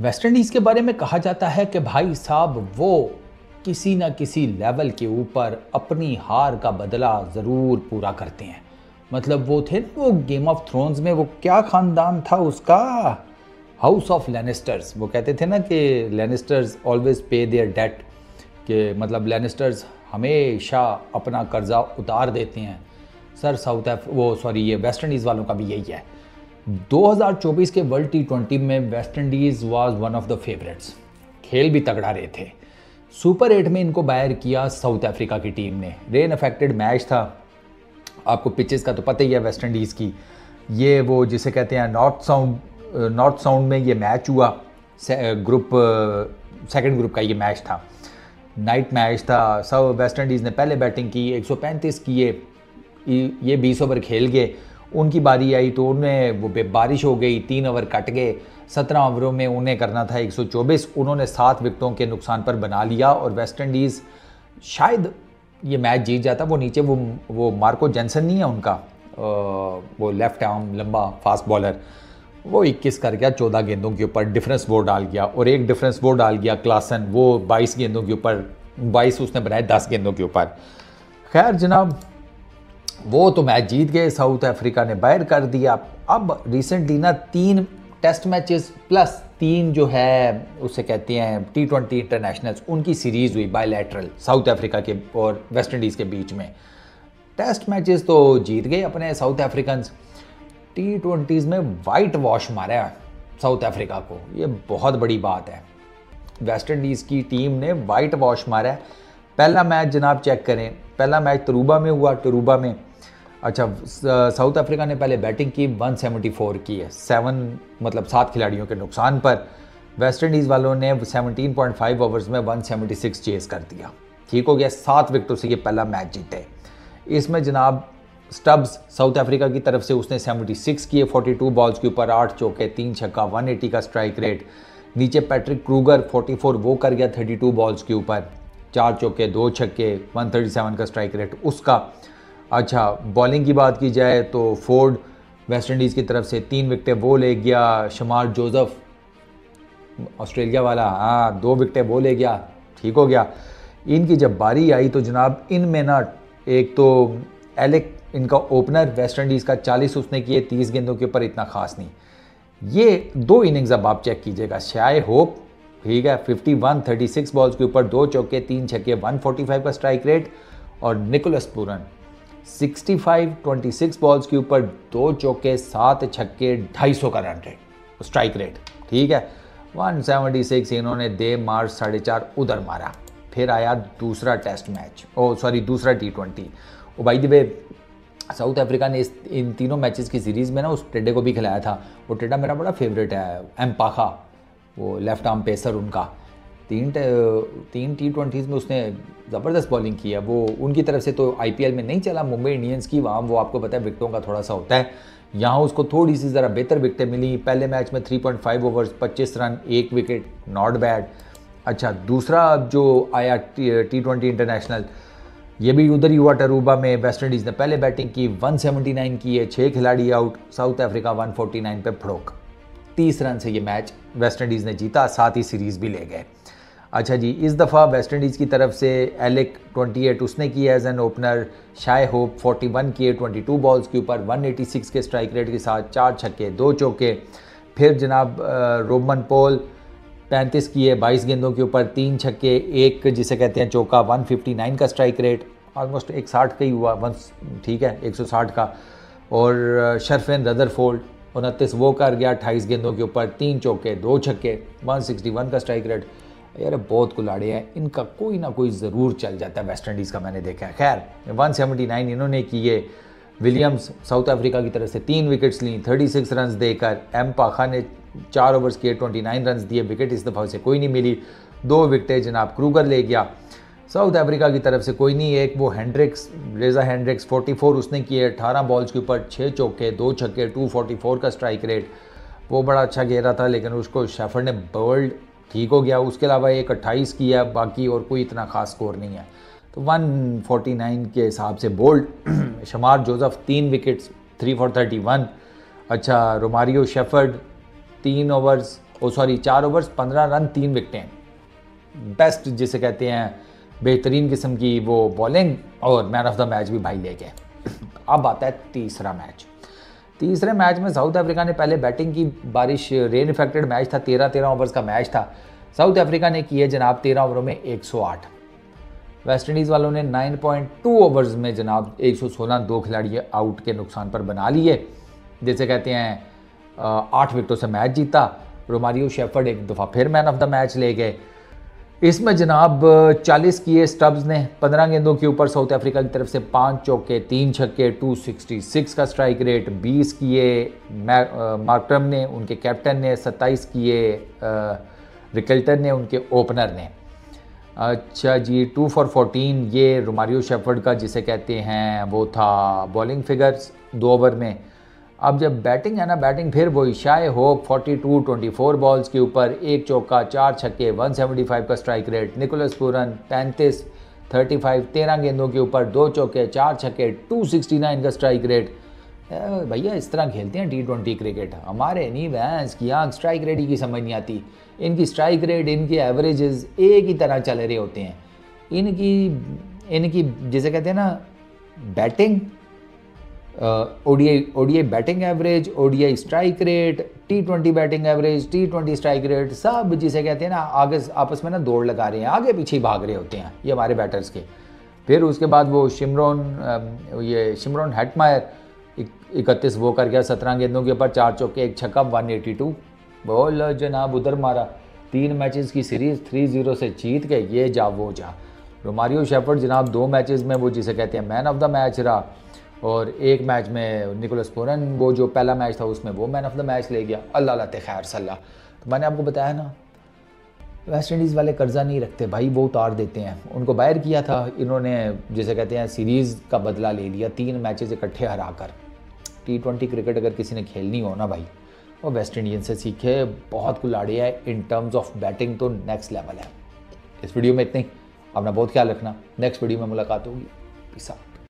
West Indies के बारे में कहा जाता है कि भाई साहब वो किसी न किसी लेवल के ऊपर अपनी हार का बदला ज़रूर पूरा करते हैं। मतलब वो थे ना, वो गेम ऑफ थ्रोन्स में वो क्या ख़ानदान था उसका, हाउस ऑफ लैनिस्टर्स। वो कहते थे ना कि Lannisters always pay their debt, के मतलब लैनिस्टर्स हमेशा अपना कर्जा उतार देते हैं। सर ये वेस्ट इंडीज़ वालों का भी यही है। 2024 के वर्ल्ड टी20 में West Indies was one of the favourites, खेल भी तगड़ा रहे थे। सुपर 8 में इनको बायर किया साउथ अफ्रीका की टीम ने। रेन अफेक्टेड मैच था, आपको पिचेस का तो पता ही है वेस्ट इंडीज़ की। ये वो जिसे कहते हैं नॉर्थ साउंड में ये मैच हुआ, सेकेंड ग्रुप का ये मैच था, नाइट मैच था। सब वेस्ट इंडीज़ ने पहले बैटिंग की, 135 किए, ये 20 ओवर खेल गए। उनकी बारी आई तो उन्हें वो बारिश हो गई, 3 ओवर कट गए। 17 ओवरों में उन्हें करना था 124, उन्होंने 7 विकेटों के नुकसान पर बना लिया और वेस्ट इंडीज़ शायद ये मैच जीत जाता। वो नीचे वो मार्को जैनसन नहीं है उनका, वो लेफ़्ट आर्म लंबा फास्ट बॉलर, वो 21 कर गया 14 गेंदों के ऊपर, डिफरेंस वो डाल गया। और एक डिफरेंस वो डाल गया क्लासन, वो 22 गेंदों के ऊपर, 22 उसने बनाए 10 गेंदों के ऊपर। खैर जनाब वो तो मैच जीत गए, साउथ अफ्रीका ने बाहर कर दिया। अब रिसेंटली ना 3 टेस्ट मैचेस प्लस 3 जो है उसे कहते हैं T20 इंटरनेशनल्स, उनकी सीरीज़ हुई बायलैटरल साउथ अफ्रीका के और वेस्ट इंडीज़ के बीच में। टेस्ट मैचेस तो जीत गए अपने साउथ अफ्रीकन, T20s में वाइट वॉश मारा है साउथ अफ्रीका को, ये बहुत बड़ी बात है। वेस्ट इंडीज़ की टीम ने वाइट वॉश मारा है। पहला मैच जनाब चेक करें, पहला मैच तरूबा में हुआ, तरूबा में अच्छा साउथ अफ्रीका ने पहले बैटिंग की, 174 की है, 7 मतलब 7 खिलाड़ियों के नुकसान पर। वेस्ट इंडीज़ वालों ने 17.5 ओवर्स में 176 चेस कर दिया, ठीक हो गया। 7 विकेटों से ये पहला मैच जीते। इसमें जनाब स्टब्स साउथ अफ्रीका की तरफ से, उसने 76 किए 42 बॉल्स के ऊपर, 8 चौके 3 छक्का, 180 का स्ट्राइक रेट। नीचे पैट्रिक क्रूगर 44 वो कर गया 32 बॉल्स के ऊपर, 4 चौके 2 छक्के, 137 का स्ट्राइक रेट उसका। अच्छा बॉलिंग की बात की जाए तो फोर्ड वेस्ट इंडीज़ की तरफ से 3 विकेटें वो ले गया, शमार जोसेफ ऑस्ट्रेलिया वाला, हाँ 2 विकेटें वो ले गया, ठीक हो गया। इनकी जब बारी आई तो जनाब इनमें ना एक तो एलिक, इनका ओपनर वेस्ट इंडीज़ का, 40 उसने किए 30 गेंदों के ऊपर, इतना खास नहीं। ये 2 इनिंग्स अब आप चेक कीजिएगा, शेय होप ठीक है 51 36 बॉल्स के ऊपर, 2 चौके 3 छक्के, 145 का स्ट्राइक रेट। और निकोलस पूरन 65 26 बॉल्स के ऊपर, 2 चौके 7 छक्के, 250 का रन रेट स्ट्राइक रेट, ठीक है 176 इन्होंने दे मार, 4.5 उधर मारा। फिर आया दूसरा टेस्ट मैच, दूसरा T20। और by the way South Africa ने इन तीनों मैचेस की सीरीज़ में ना उस टेडे को भी खिलाया था, वो टेडा मेरा बड़ा फेवरेट है, एम्पाखा, वो लेफ़्ट आर्म पेसर उनका। 3 T20s में उसने ज़बरदस्त बॉलिंग की है। वो उनकी तरफ से तो IPL में नहीं चला मुंबई इंडियंस की, वहाँ वो आपको पता है विकटों का थोड़ा सा होता है, यहाँ उसको थोड़ी सी ज़रा बेहतर विकटें मिली। पहले मैच में 3.5 overs 25 run 1 wicket, not bad. अच्छा दूसरा जो आया T20 इंटरनेशनल, ये भी उधर ही हुआ टरूबा में। वेस्ट इंडीज़ ने पहले बैटिंग की, 179 की है, 6 खिलाड़ी आउट, साउथ अफ्रीका 149 पे फड़ोक, 30 रन से ये मैच वेस्ट इंडीज़ ने जीता, साथ ही सीरीज़ भी ले गए। अच्छा जी इस दफ़ा वेस्ट इंडीज़ की तरफ से एलिक 28 उसने किया as an opener, Shai Hope 41 किए 22 बॉल्स के ऊपर, 186 के स्ट्राइक रेट के साथ, 4 छक्के 2 चौके। फिर जनाब RovmanPowell 35 किए 22 गेंदों के ऊपर, 3 छक्के 1 जिसे कहते हैं चौका, 159 का स्ट्राइक रेट, ऑलमोस्ट 160 का ही हुआ, ठीक है 160 का। और शर्फिन रदरफोल्ड 29 वो कर गया 28 गेंदों के ऊपर, 3 चौके 2 छक्के, 161 का स्ट्राइक रेट। यार बहुत कुलाड़े हैं, इनका कोई ना कोई ज़रूर चल जाता है वेस्ट इंडीज़ का, मैंने देखा है। खैर 179 इन्होंने किए। विलियम्स साउथ अफ्रीका की तरफ से 3 विकेट्स लीं 36 रन देकर, एम्पाखा ने 4 ओवर्स के 29 रन दिए, विकेट इस दफ़ा उसे कोई नहीं मिली, 2 विकेटें जनाब क्रूगर ले गया। साउथ अफ्रीका की तरफ से कोई नहीं, एक वो हेंड्रिक्स, रेज़ा हेंड्रिक्स 44 उसने किए 18 बॉल्स के ऊपर, 6 चौके 2 छक्के, 244 का स्ट्राइक रेट, वो बड़ा अच्छा घेरा था लेकिन उसको शेफर्ड ने बॉल्ड, ठीक हो गया। उसके अलावा एक 28 किया, बाकी और कोई इतना खास स्कोर नहीं है, तो 149 के हिसाब से bold. Shamar Joseph 3 wickets 3 for 31। अच्छा रोमारियो शेफर्ड 3 ओवर्स चार ओवर्स 15 रन 3 विकेटें। बेस्ट जिसे कहते हैं बेहतरीन किस्म की वो बॉलिंग, और मैन ऑफ द मैच भी भाई ले गए। अब आता है तीसरा मैच। तीसरे मैच में साउथ अफ्रीका ने पहले बैटिंग की। बारिश रेन इफेक्टेड मैच था, 13 ओवर्स का मैच था। साउथ अफ्रीका ने किए जनाब 13 ओवर में 108। वेस्ट इंडीज़ वालों ने 9.2 ओवर्स में जनाब 116, 2 खिलाड़ी आउट के नुकसान पर बना लिए, जैसे कहते हैं 8 विकेटों से मैच जीता। रोमारियो शेफर्ड एक दफ़ा फिर मैन ऑफ द मैच ले गए। इसमें जनाब 40 किए स्टब्स ने 15 गेंदों के ऊपर। साउथ अफ्रीका की तरफ से 5 चौके, 3 छक्के, 266 का स्ट्राइक रेट। 20 किए मार्क्रम ने, उनके कैप्टन ने। 27 किए रिकल्टन ने, उनके ओपनर ने। अच्छा जी, 2 for 14 ये रोमारियो शेफर्ड का जिसे कहते हैं वो था बॉलिंग फिगर्स 2 ओवर में। अब जब बैटिंग है ना, बैटिंग फिर वही शाए होप 42, 24 बॉल्स के ऊपर, 1 चौका, 4 छक्के, 175 का स्ट्राइक रेट। निकोलस पूरन 35, 35, 13 गेंदों के ऊपर, 2 चौके, 4 छक्के, 269 का स्ट्राइक रेट। भैया इस तरह खेलते हैं T20 क्रिकेट। हमारे नहीं भैंस की यहाँ स्ट्राइक रेट की समझ नहीं आती। इनकी स्ट्राइक रेट, इनके एवरेजेस एक ही तरह चल रहे होते हैं। इनकी जिसे कहते हैं ना batting, ODI batting average, ODI strike rate, T20 batting average, T20 strike rate, सब जिसे कहते हैं ना आगे आपस में ना दौड़ लगा रहे हैं, आगे पीछे भाग रहे होते हैं ये हमारे बैटर्स के। फिर उसके बाद वो शिमरॉन हेटमायर 31 वो कर गया 17 गेंदों के ऊपर, 4 चौके, 1 छक्का, 182। बोलो जनाब उधर मारा। 3 मैचेस की सीरीज 3-0 से जीत के ये जा वो जा। रोमारियो शेफर्ड जनाब 2 मैचेस में वो जिसे कहते हैं मैन ऑफ द मैच रहा, और 1 मैच में निकोलस पूरन वो जो पहला मैच था उसमें वो मैन ऑफ द मैच ले गया। अल्लाह लाते खैर सल्ला। तो मैंने आपको बताया ना वेस्ट इंडीज़ वाले कर्जा नहीं रखते भाई, वो उतार देते हैं। उनको बाहर किया था इन्होंने जिसे कहते हैं, सीरीज़ का बदला ले लिया 3 मैचेस इकट्ठे हरा कर। T20 क्रिकेट अगर किसी ने खेलनी हो ना भाई, वो वेस्ट इंडियन से सीखे। बहुत कुलाड़े है इन टर्म्स ऑफ बैटिंग, तो नेक्स्ट लेवल है। इस वीडियो में इतना ही। अपना बहुत ख्याल रखना, नेक्स्ट वीडियो में मुलाकात होगी। Peace out.